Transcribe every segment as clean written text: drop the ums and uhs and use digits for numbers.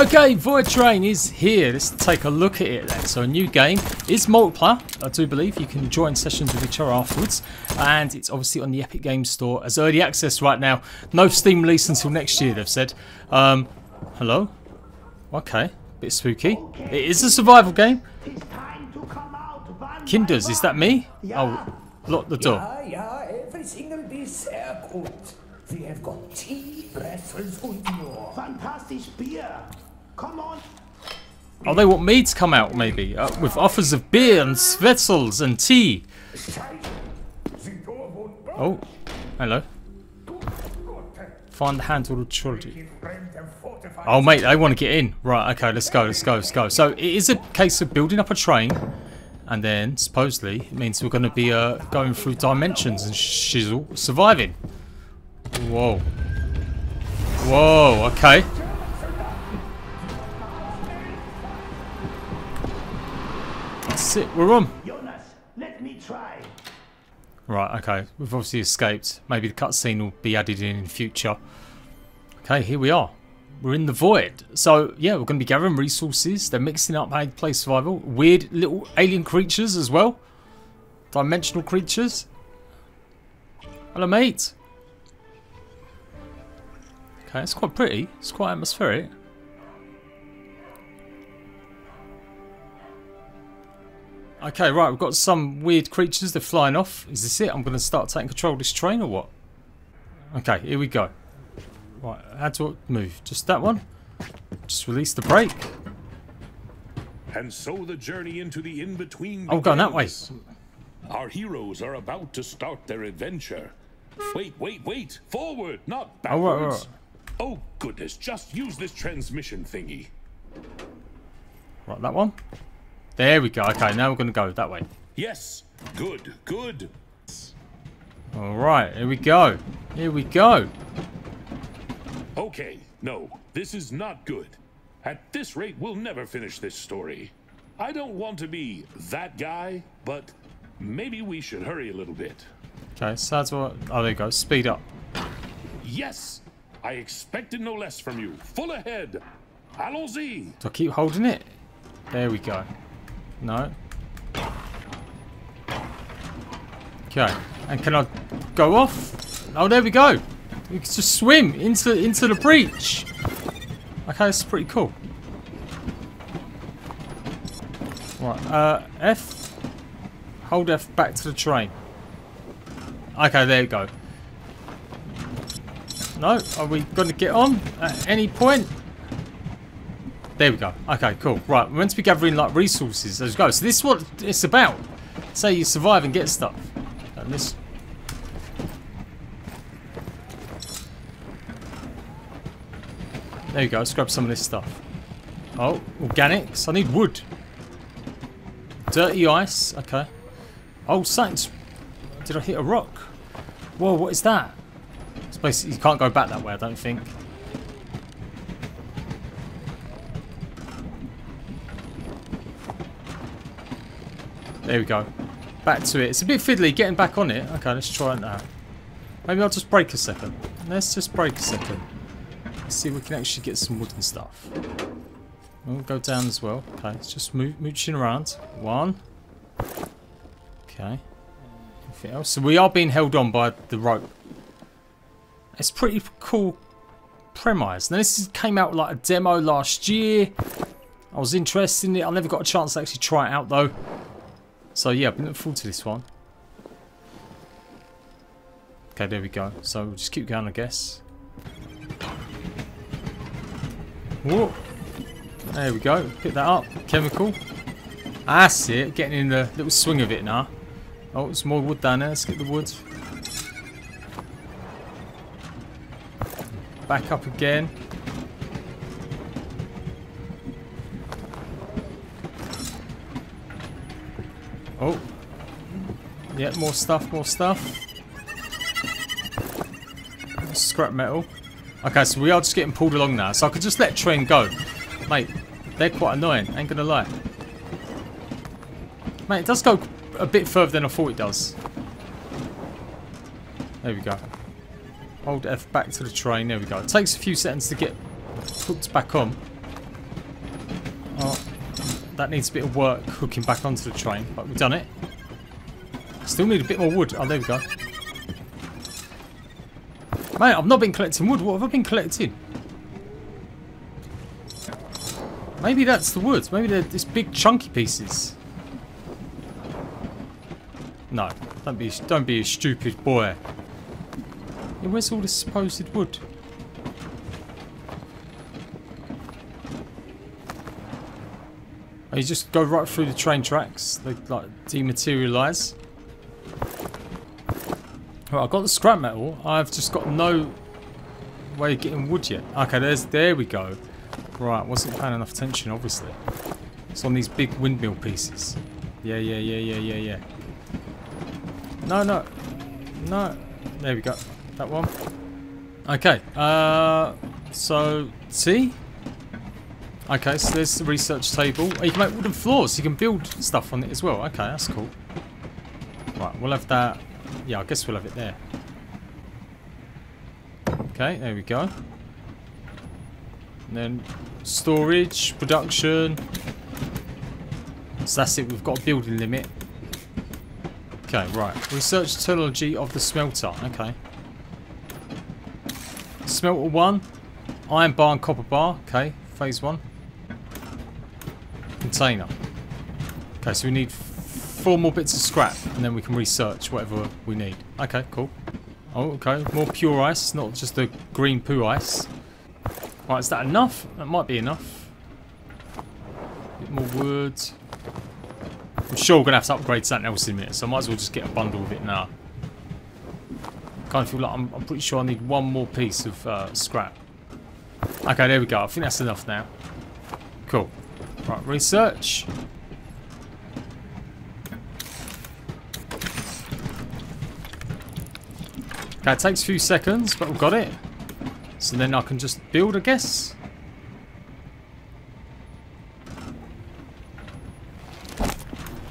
Okay, Void Train is here. Let's take a look at it then. So a new game. It's multiplayer, I do believe. You can join sessions with each other afterwards. And it's obviously on the Epic Games Store as early access right now. No Steam release until next year, they've said. Hello? Okay, bit spooky. It is a survival game. Kinders, is that me? Oh, lock the door. Everything will be sehr gut. We have got tea, pretzels, and more. Fantastic beer. Come on. Oh, they want me to come out, maybe, with offers of beer and pretzels and tea. Oh, hello. Find the handle of children. Oh, mate, they want to get in. Right, okay, let's go, let's go, let's go. So it is a case of building up a train, and then supposedly it means we're going to be going through dimensions and shizzle, surviving. Whoa. Whoa, okay. That's it, we're on. Jonas, let me try. Right, okay. We've obviously escaped. Maybe the cutscene will be added in future. Okay, here we are. We're in the void. So, yeah, we're going to be gathering resources. They're mixing up how you play survival. Weird little alien creatures as well. Dimensional creatures. Hello, mate. Okay, it's quite pretty. It's quite atmospheric. Okay, right, we've got some weird creatures. They're flying off. Is this it? I'm going to start taking control of this train or what? Okay, here we go. Right, how to move? Just that one. Just release the brake. And so the journey into the in-between. Oh, going that way. Our heroes are about to start their adventure. Wait, wait, wait. Forward, not backwards. Oh, right. Oh, goodness, just use this transmission thingy. Right, that one. There we go. Okay, now we're going to go that way. Yes, good, good. All right, here we go. Here we go. Okay, no, this is not good. At this rate, we'll never finish this story. I don't want to be that guy, but maybe we should hurry a little bit. Okay, so that's what... Oh, there you go. Speed up. Yes! I expected no less from you. Full ahead. Allons-y. Do I keep holding it? There we go. No. Okay. And can I go off? Oh, there we go. You can just swim into the breach. Okay, that's pretty cool. Right. F. Hold F back to the train. Okay, there you go. No, are we going to get on at any point? There we go. Okay, cool. Right, we're meant to be gathering like resources as we go. So this is what it's about. So you survive and get stuff. And this. There you go. Let's grab some of this stuff. Oh, organics. I need wood. Dirty ice. Okay. Oh, saints. Did I hit a rock? Whoa, what is that? It's basically, you can't go back that way, I don't think. There we go. Back to it. It's a bit fiddly getting back on it. Okay, let's try it now. Maybe I'll just break a second. Let's just break a second. Let's see if we can actually get some wood and stuff. We'll go down as well. Okay, let's just move, mooching around. One. Okay. Else. So we are being held on by the rope. It's pretty cool premise. Now this came out like a demo last year. I was interested in it. I never got a chance to actually try it out though. So yeah, I've been looking forward to this one. Okay, there we go. So we'll just keep going, I guess. Whoa. There we go. Pick that up. Chemical. That's it. Getting in the little swing of it now. Oh, there's more wood down there. Let's get the wood. Back up again. Oh. Yeah, more stuff, more stuff. Scrap metal. Okay, so we are just getting pulled along now. So I could just let train go. Mate, they're quite annoying. Ain't gonna lie. Mate, it does go... a bit further than I thought it does. There we go. Hold F back to the train. There we go. It takes a few seconds to get hooked back on. Oh, that needs a bit of work hooking back onto the train, but we've done it. Still need a bit more wood. Oh, there we go. Man, I've not been collecting wood. What have I been collecting? Maybe that's the wood. Maybe they're just big chunky pieces. No, don't be a stupid boy. Yeah, where's all this supposed wood? You just go right through the train tracks. They like dematerialise. Right, I've got the scrap metal. I've just got no way of getting wood yet. Okay, there we go. Right, wasn't paying enough attention, obviously. It's on these big windmill pieces. Yeah. No. There we go. That one. Okay. So see. Okay, so there's the research table. Oh, you can make wooden floors. You can build stuff on it as well. Okay, that's cool. Right, we'll have that. Yeah, I guess we'll have it there. Okay, there we go. And then storage, production. So that's it. We've got a building limit. Okay, right. Research technology of the smelter. Okay. Smelter 1. Iron bar and copper bar. Okay, phase 1. Container. Okay, so we need 4 more bits of scrap and then we can research whatever we need. Okay, cool. Oh, okay. More pure ice, not just the green poo ice. Right, is that enough? That might be enough. A bit more wood. I'm sure we're going to have to upgrade something else in a minute, so I might as well just get a bundle of it now. Kind of feel like I'm pretty sure I need one more piece of scrap. Okay, there we go. I think that's enough now. Cool. Right, research. Okay, it takes a few seconds, but we've got it. So then I can just build, I guess.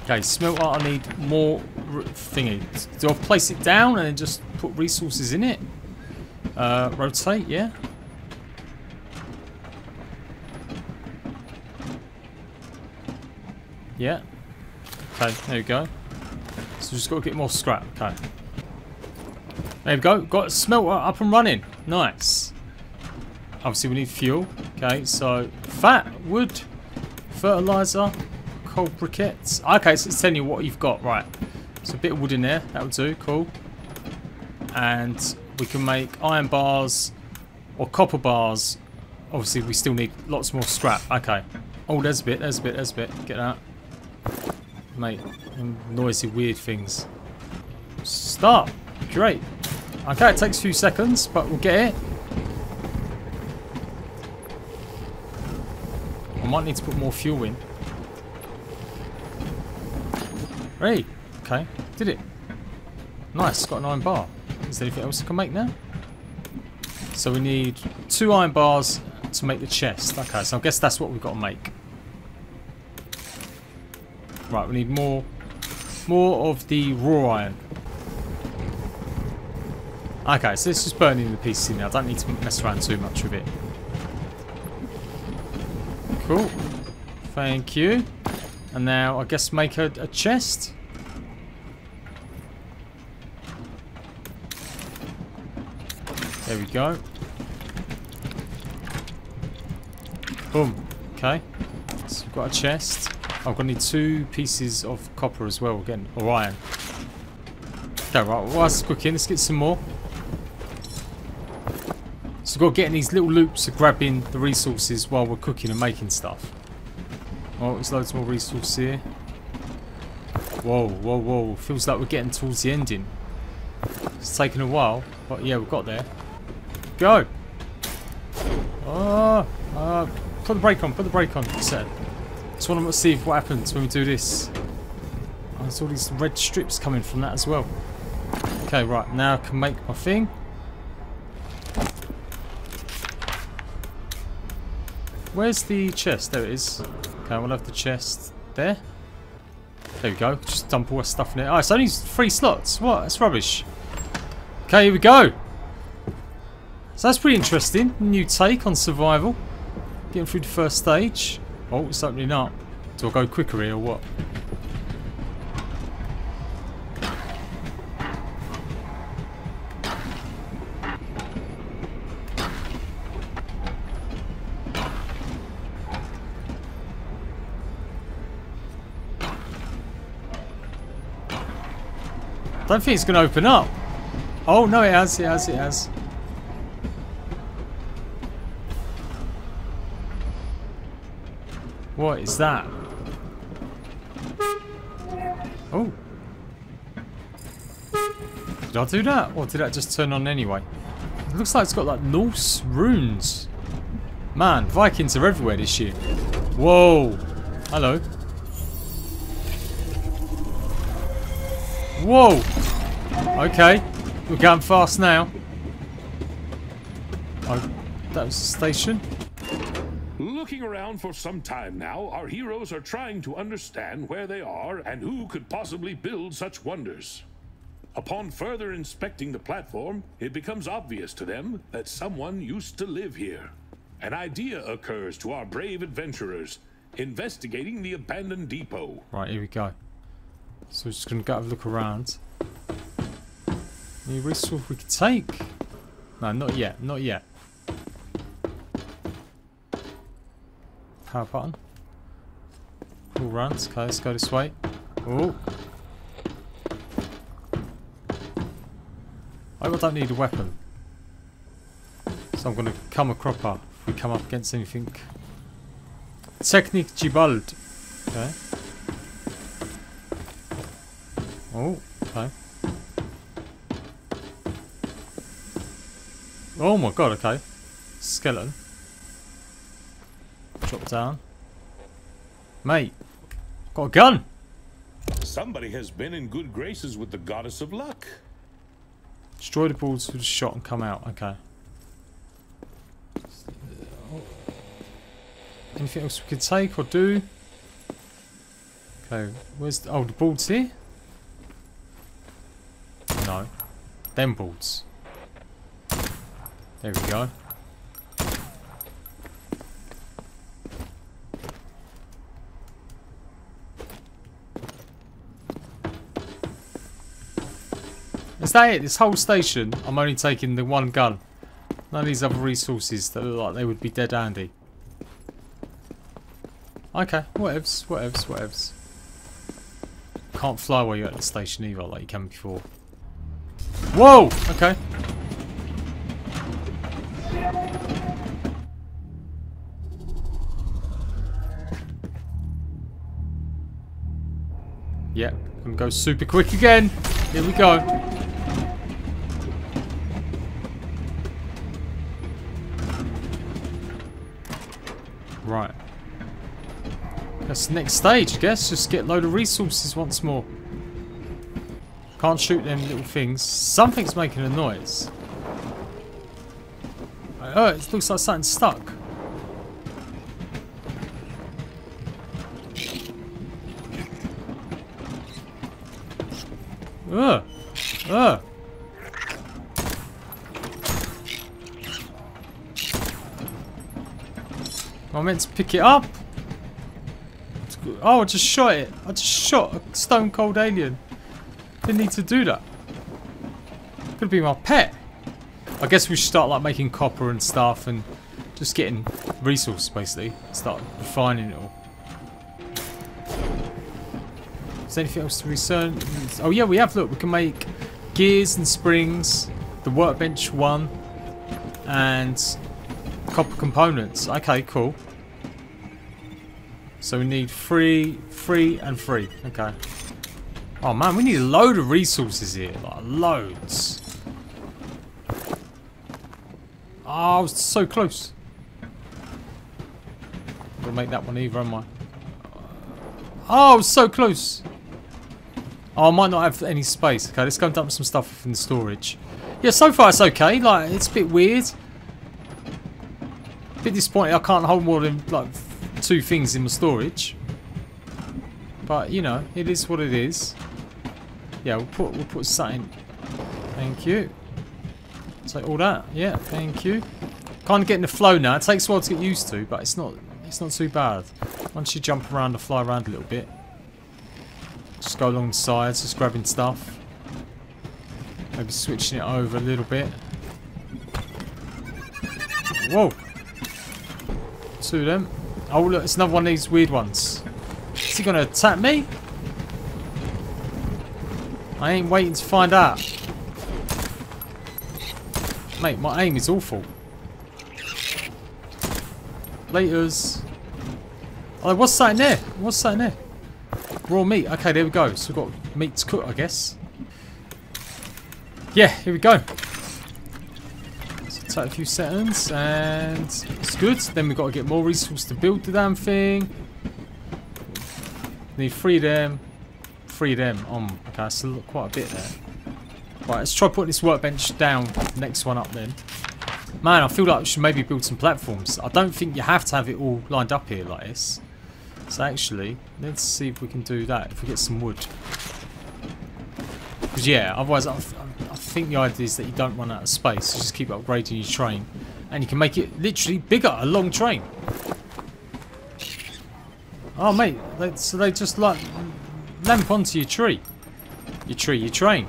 Okay, smelter, I need more thingy. Do I place it down and then just put resources in it? Rotate, yeah. Yeah. Okay, there we go. So just got to get more scrap. Okay. There we go. Got a smelter up and running. Nice. Obviously, we need fuel. Okay, so fat, wood, fertilizer, coal briquettes. Okay, so it's telling you what you've got. Right. So a bit of wood in there. That'll do. Cool. And we can make iron bars or copper bars. Obviously, we still need lots more scrap. Okay. Oh, there's a bit. Get that. Mate, noisy, weird things. Stop. Great. Okay, it takes a few seconds, but we'll get it. I might need to put more fuel in. Hey. Okay, did it. Nice, got an iron bar. Is there anything else I can make now? So we need 2 iron bars to make the chest. Okay, so I guess that's what we've got to make. Right, we need more of the raw iron. Okay, so it's just burning the pieces in there. I don't need to mess around too much with it. Cool. Thank you. And now I guess make a chest. There we go. Boom. Okay. So we've got a chest. I'm going to need 2 pieces of copper as well, again, or iron. Okay, right, well, that's quick in. Let's get some more. So we've got to get in these little loops of grabbing the resources while we're cooking and making stuff. Oh, there's loads more resources here. Whoa. Feels like we're getting towards the ending. It's taken a while, but yeah, we've got there. Go! Oh, put the brake on, Set. Just want to see what happens when we do this. Oh, there's all these red strips coming from that as well. Okay, right, now I can make my thing. Where's the chest? There it is. Okay, we'll have the chest there. There we go. Just dump all that stuff in it. Oh, it's only 3 slots. What? That's rubbish. Okay, here we go. So that's pretty interesting. New take on survival. Getting through the first stage. Oh, it's opening up. Do I go quicker here or what? I don't think it's going to open up. Oh no, it has, it has, it has. What is that? Oh. Did I do that? Or did that just turn on anyway? It looks like it's got like Norse runes. Man, Vikings are everywhere this year. Whoa. Hello. Whoa! Okay, we're going fast now. Oh, that was the station. Looking around for some time now, our heroes are trying to understand where they are and who could possibly build such wonders. Upon further inspecting the platform, it becomes obvious to them that someone used to live here. An idea occurs to our brave adventurers, investigating the abandoned depot. Right, here we go. So we're just going to go have a look around. Any resource we could take? No, not yet, not yet. Power button. Cool runs. Okay, let's go this way. Oh. I don't need a weapon. So I'm going to come a cropper if we come up against anything. Technik Gibald. Okay. Oh, okay. Oh my god, okay. Skeleton. Drop down. Mate, got a gun! Somebody has been in good graces with the goddess of luck. Destroy the balls with a shot and come out, okay. Anything else we could take or do? Okay, where's the... Oh, the ball's here? No. Them balls. There we go. Is that it? This whole station, I'm only taking the one gun. None of these other resources that look like they would be dead handy. Okay, whatevs, whatevs, whatevs. Can't fly while you're at the station either, like you can before. Whoa! Okay. Yep, I'm gonna go super quick again. Here we go. Right. That's the next stage, I guess. Just get a load of resources once more. Can't shoot them little things. Something's making a noise. Oh, it looks like something's stuck. Ugh. Ugh. I meant to pick it up. Oh, I just shot it. I just shot a stone cold alien. Didn't need to do that. Could be my pet. I guess we should start like making copper and stuff and just getting resources basically. Start refining it all. Is there anything else to research? Oh yeah, we have. Look, we can make gears and springs. The workbench one. And copper components. Okay, cool. So we need 3, 3, and 3. Okay. Oh man, we need a load of resources here, like loads. Oh, I was so close. I'll make that one either, am I? Oh, I was so close. Oh, I might not have any space. Okay, let's go and dump some stuff in the storage. Yeah, so far it's okay. Like, it's a bit weird. A bit disappointed I can't hold more than like 2 things in my storage. But you know, it is what it is. Yeah, we'll put something. Thank you. Take all that. Yeah, thank you. Kind of getting the flow now. It takes a while to get used to, but it's not It's not too bad. Once you jump around and fly around a little bit. Just go along the sides, just grabbing stuff. Maybe switching it over a little bit. Whoa! Two of them. Oh look, it's another one of these weird ones. Is he gonna attack me? I ain't waiting to find out. Mate, my aim is awful. Laters. Oh, what's that in there? What's that in there? Raw meat. Okay, there we go. So we've got meat to cook, I guess. Yeah, here we go. So take a few seconds and it's good. Then we've got to get more resources to build the damn thing. Need three of them. Three of them. Okay, that's still quite a bit there. Right, let's try putting this workbench down. Next one up then. Man, I feel like we should maybe build some platforms. I don't think you have to have it all lined up here like this. So actually, let's see if we can do that. If we get some wood. Because yeah, otherwise I think the idea is that you don't run out of space. So just keep upgrading your train. And you can make it literally bigger, a long train. Oh mate, so they just like lamp onto your tree. Your train.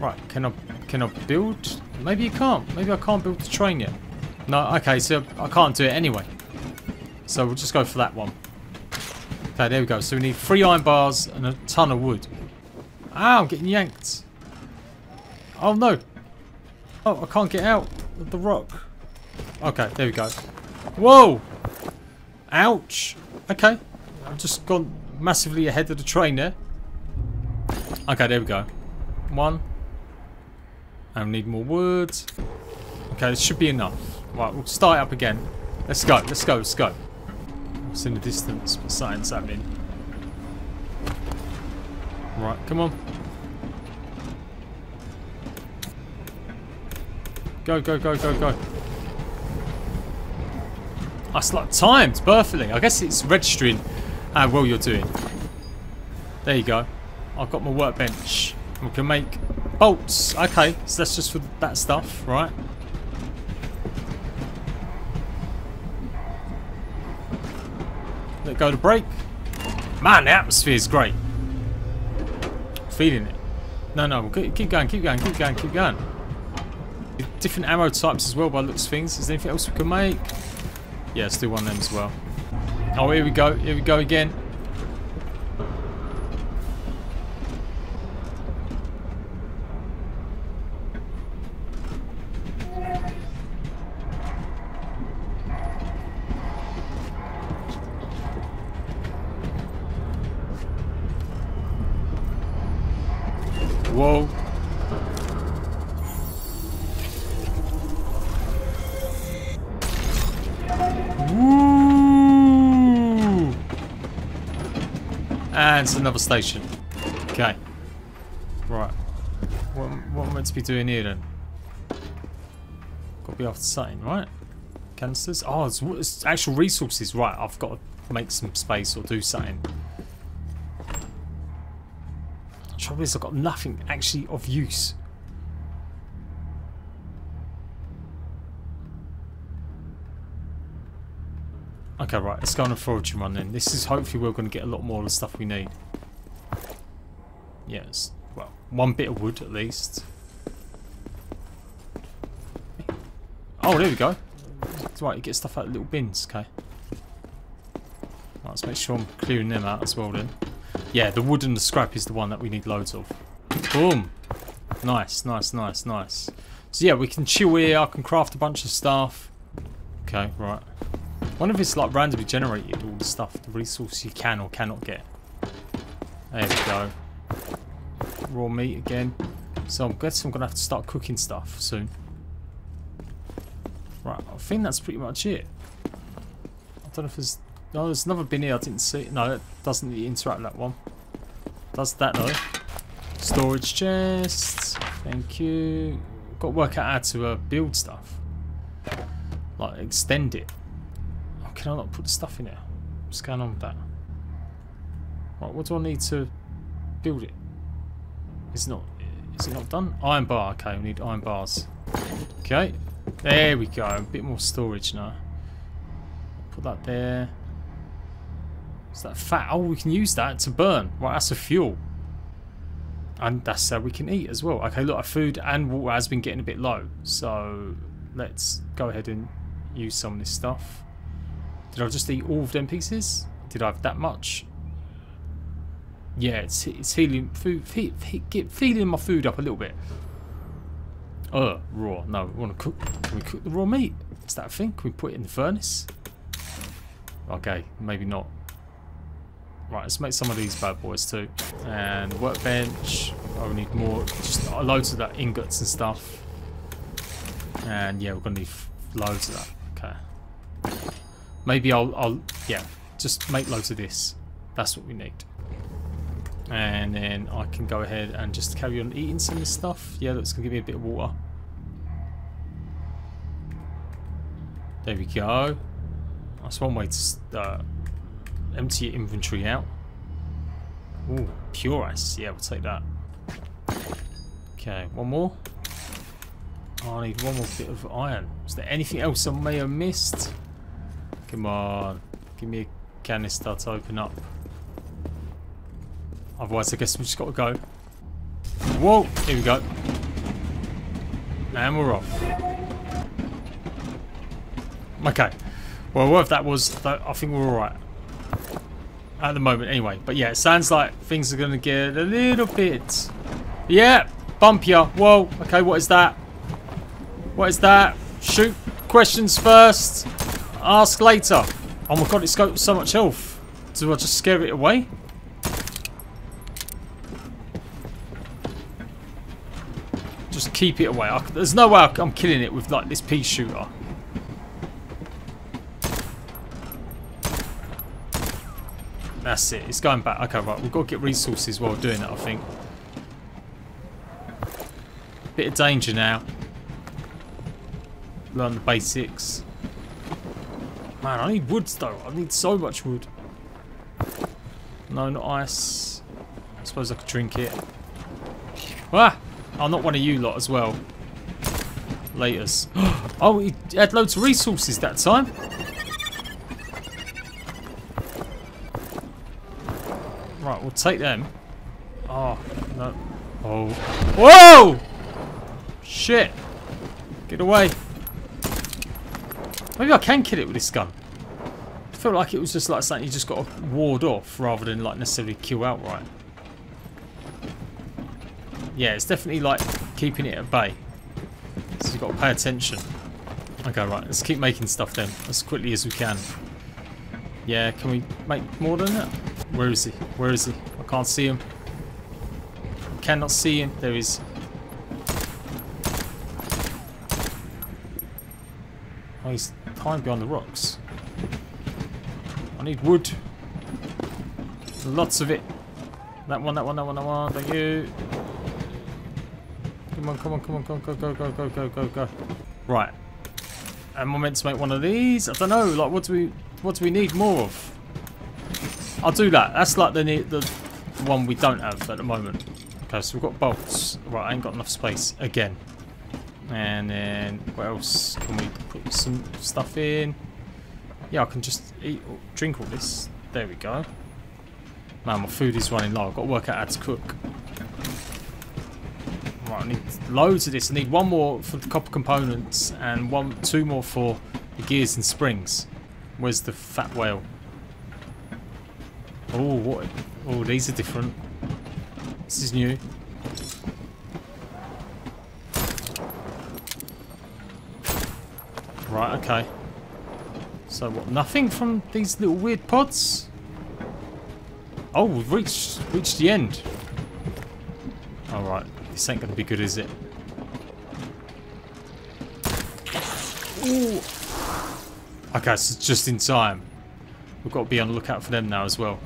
Right, can I build? Maybe you can't. Maybe I can't build the train yet. No, okay, so I can't do it anyway. So we'll just go for that one. Okay, there we go. So we need 3 iron bars and a ton of wood. Ow, I'm getting yanked. Oh no. Oh, I can't get out of the rock. Okay, there we go. Whoa! Ouch! Okay. I've just gone massively ahead of the train there. Okay, there we go. One. I need more wood. Okay, this should be enough. Right, we'll start it up again. Let's go, let's go, let's go. It's in the distance, but something's happening. Right, come on. Go, go, go, go, go. That's like timed perfectly. I guess it's registering how well you're doing. There you go. I've got my workbench. We can make bolts. Okay, so that's just for that stuff, right? Let go to brake. Man, the atmosphere is great. Feeling it. No, no, we'll keep going, keep going, keep going, keep going. Different ammo types as well by the looks of things. Is there anything else we can make? Yeah, let's do one of them as well. Oh, here we go again. Whoa. Woo. And it's another station. Okay. Right. What am I meant to be doing here then? Got to be after something, right? Canisters? Oh, it's actual resources. Right, I've got to make some space or do something. Trouble is, I've got nothing actually of use. Okay, right, let's go on a foraging run then. This is hopefully we're going to get a lot more of the stuff we need. Yes, well, one bit of wood at least. Oh, there we go. Right, you get stuff out of little bins, okay. Right, let's make sure I'm clearing them out as well then. Yeah, the wood and the scrap is the one that we need loads of. Boom. Nice, nice, nice, nice. So yeah, we can chill here. I can craft a bunch of stuff. Okay, right. I wonder if it's like randomly generated all the stuff, the resource you can or cannot get. There we go. Raw meat again. So I guess I'm going to have to start cooking stuff soon. Right, I think that's pretty much it. I don't know if there's... No, there's another bin here I didn't see. No, it doesn't really interact with that one. Does that though. Storage chest. Thank you. Got to work out how to build stuff. Like, extend it. Oh, can I not put the stuff in there? What's going on with that? Right, what do I need to build it? Is it not done? Iron bar. Okay, we need iron bars. Okay. There we go. A bit more storage now. Put that there. Is that fat? Oh, we can use that to burn. Right, that's a fuel. And that's how we can eat as well. Okay, look, our food and water has been getting a bit low. So let's go ahead and use some of this stuff. Did I just eat all of them pieces? Did I have that much? Yeah, it's healing food. Feeling my food up a little bit. Raw. No, we want to cook. Can we cook the raw meat? Is that a thing? Can we put it in the furnace? Okay, maybe not. Right, let's make some of these bad boys too. And workbench. Oh, we need more. Just loads of that ingots and stuff. And yeah, we're gonna need loads of that. Okay. Maybe I'll yeah, just make loads of this. That's what we need. And then I can go ahead and just carry on eating some of this stuff. Yeah, that's gonna give me a bit of water. There we go. That's one way to empty your inventory out. Ooh, pure ice. Yeah, we'll take that. Okay, one more. Oh, I need one more bit of iron. Is there anything else I may have missed? Come on. Give me a canister to open up. Otherwise, I guess we've just got to go. Whoa! Here we go. And we're off. Okay. Well, whatever that was, I think we're alright. At the moment, anyway. But yeah, it sounds like things are going to get a little bit... Yeah! Bumpier. Whoa! Okay, what is that? What is that? Shoot questions first. Ask later. Oh my god, it's got so much health. Do I just scare it away? Just keep it away. There's no way I'm killing it with like this pea shooter. That's it. It's going back. Okay, right. We've got to get resources while doing that, I think. Bit of danger now. Learn the basics. Man, I need woods though. I need so much wood. No, not ice. I suppose I could drink it. Ah! I'm not one of you lot as well. Laters. Oh, he had loads of resources that time. Right, we'll take them. Oh, no. Oh. Whoa! Shit. Get away. Maybe I can kill it with this gun. I feel like it was just like something you just got to ward off rather than like necessarily kill outright. Yeah, it's definitely like keeping it at bay. So you've got to pay attention. Okay, right. Let's keep making stuff then as quickly as we can. Yeah, can we make more than that? Where is he? Where is he? I can't see him. I cannot see him. There he is. Oh, he's hiding behind the rocks. I need wood. Lots of it. That one, that one, that one, that one. Thank you. Come on, come on, come on, go, go, go, go, go, go, go, go. Right. Am I meant to make one of these? I don't know. Like, what do we need more of? I'll do that. That's like the one we don't have at the moment. Okay, so we've got bolts. Right, I ain't got enough space again. And then what else can we put some stuff in? Yeah, I can just eat or drink all this. There we go. Man, my food is running low. I've got to work out how to cook. Right, I need loads of this. I need one more for the copper components and two more for the gears and springs. Where's the fat whale? Oh, what? Oh, these are different. This is new. Right, okay. So what? Nothing from these little weird pods? Oh, we've reached the end. All right. This ain't going to be good, is it? Ooh. Okay, so just in time. We've got to be on the lookout for them now as well.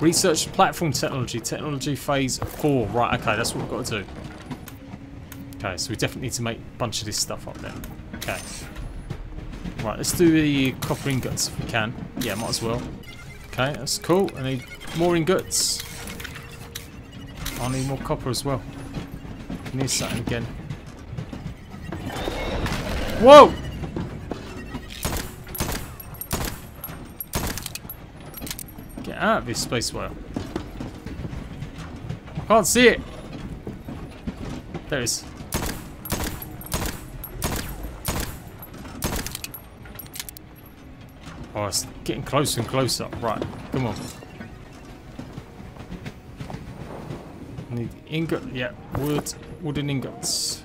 Research platform technology. Technology phase 4. Right, okay, that's what we've got to do. Okay, so we definitely need to make a bunch of this stuff up there. Okay. Right, let's do the copper ingots if we can. Yeah, might as well. Okay, that's cool. I need more ingots. I need more copper as well. I need something again. Whoa! get out of this place well. I can't see it. There it is. Oh, it's getting closer and closer. Right, come on. I need ingot. Yeah, wooden ingots.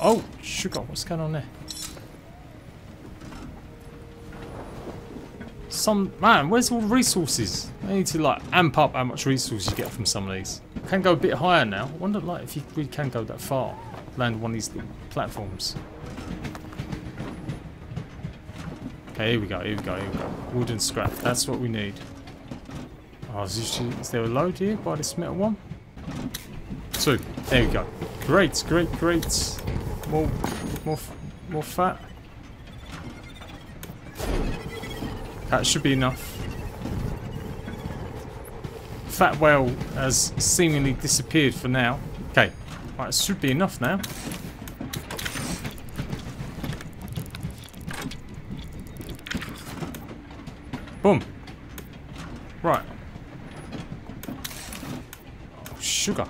Oh, sugar, what's going on there? Man, where's all the resources? I need to like amp up how much resource you get from some of these. Can go a bit higher now. I wonder like if you really can go that far. Land one of these little platforms. Okay, here we go, here we go, here we go. Wood and scrap, that's what we need. Oh, is there a load here by this metal one? Two. There we go. Great, great, great. More fat. That should be enough. Fat whale has seemingly disappeared for now. Okay, right, it should be enough now. Boom. Right. Oh, sugar.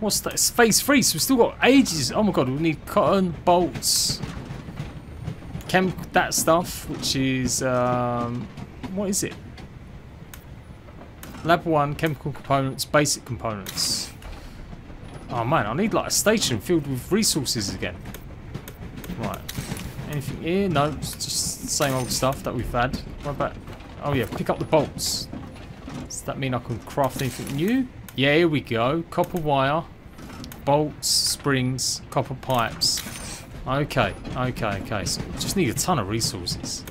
What's that? It's phase 3, so we've still got ages. Oh my god, we need cotton, bolts. That stuff, which is what is it? Lab 1, chemical components, basic components. Oh man, I need like a station filled with resources again. Right, anything here? No, it's just the same old stuff that we've had. What about? Oh yeah, pick up the bolts. Does that mean I can craft anything new? Yeah, here we go. Copper wire, bolts, springs, copper pipes. Okay, okay, okay. So we just need a ton of resources.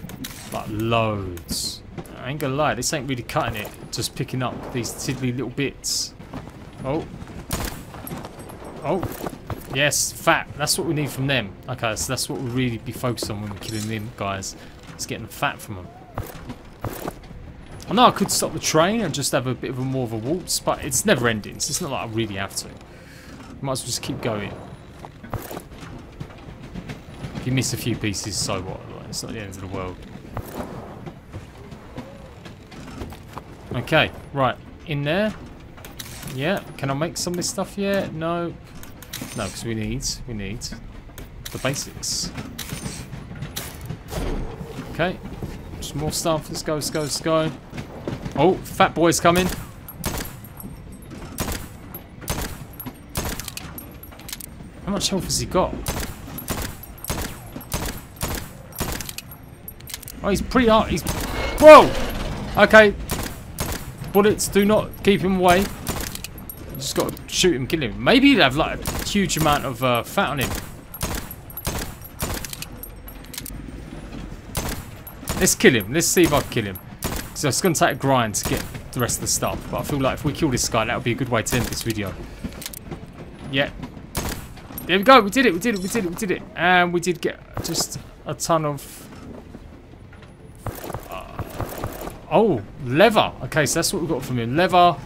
Like loads. I ain't gonna lie, this ain't really cutting it. Just picking up these tiddly little bits. Oh. Oh. Yes, fat. That's what we need from them. Okay, so that's what we'll really be focused on when we're killing them, guys. It's getting fat from them. I know I could stop the train and just have a bit of a more of a waltz, but it's never ending, so it's not like I really have to. Might as well just keep going. You miss a few pieces, so what? Like, it's not the end of the world. Okay, right. In there. Yeah. Can I make some of this stuff yet? No. No, because we need the basics. Okay. Just more stuff. Let's go, let's go, let's go. Oh, fat boy's coming. How much health has he got? Oh, he's pretty hard. He's... Whoa! Okay. Bullets do not keep him away. Just got to shoot him, kill him. Maybe he'll have like a huge amount of fat on him. Let's kill him. Let's see if I can kill him. So it's going to take a grind to get the rest of the stuff. But I feel like if we kill this guy, that would be a good way to end this video. Yeah. There we go. We did it. We did it. We did it. We did it. And we did get just a ton of... Oh, leather. Okay, so that's what we got from him. Leather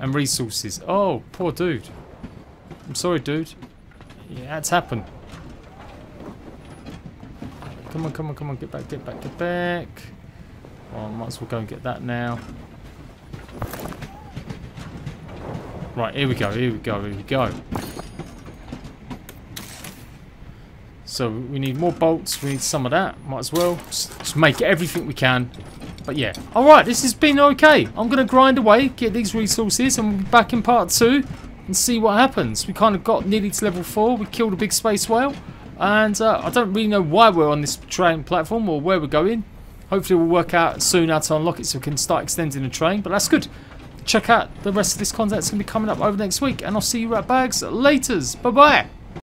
and resources. Oh, poor dude. I'm sorry, dude. Yeah, that's happened. Come on, come on, come on. Get back, get back, get back. Oh, I might as well go and get that now. Right, here we go, here we go, here we go. So we need more bolts. We need some of that. Might as well. Just make everything we can. But yeah, alright, this has been okay. I'm going to grind away, get these resources, and we'll be back in part 2 and see what happens. We kind of got nearly to level 4, we killed a big space whale, and I don't really know why we're on this train platform or where we're going. Hopefully we'll work out soon how to unlock it so we can start extending the train, but that's good. Check out the rest of this content that's going to be coming up over next week, and I'll see you at Bags laters. Bye-bye.